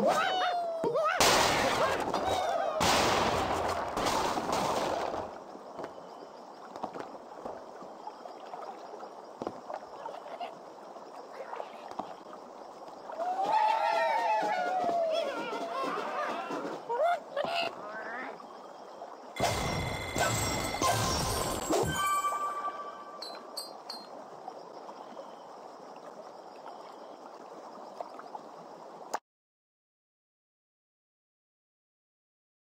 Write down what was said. Woo!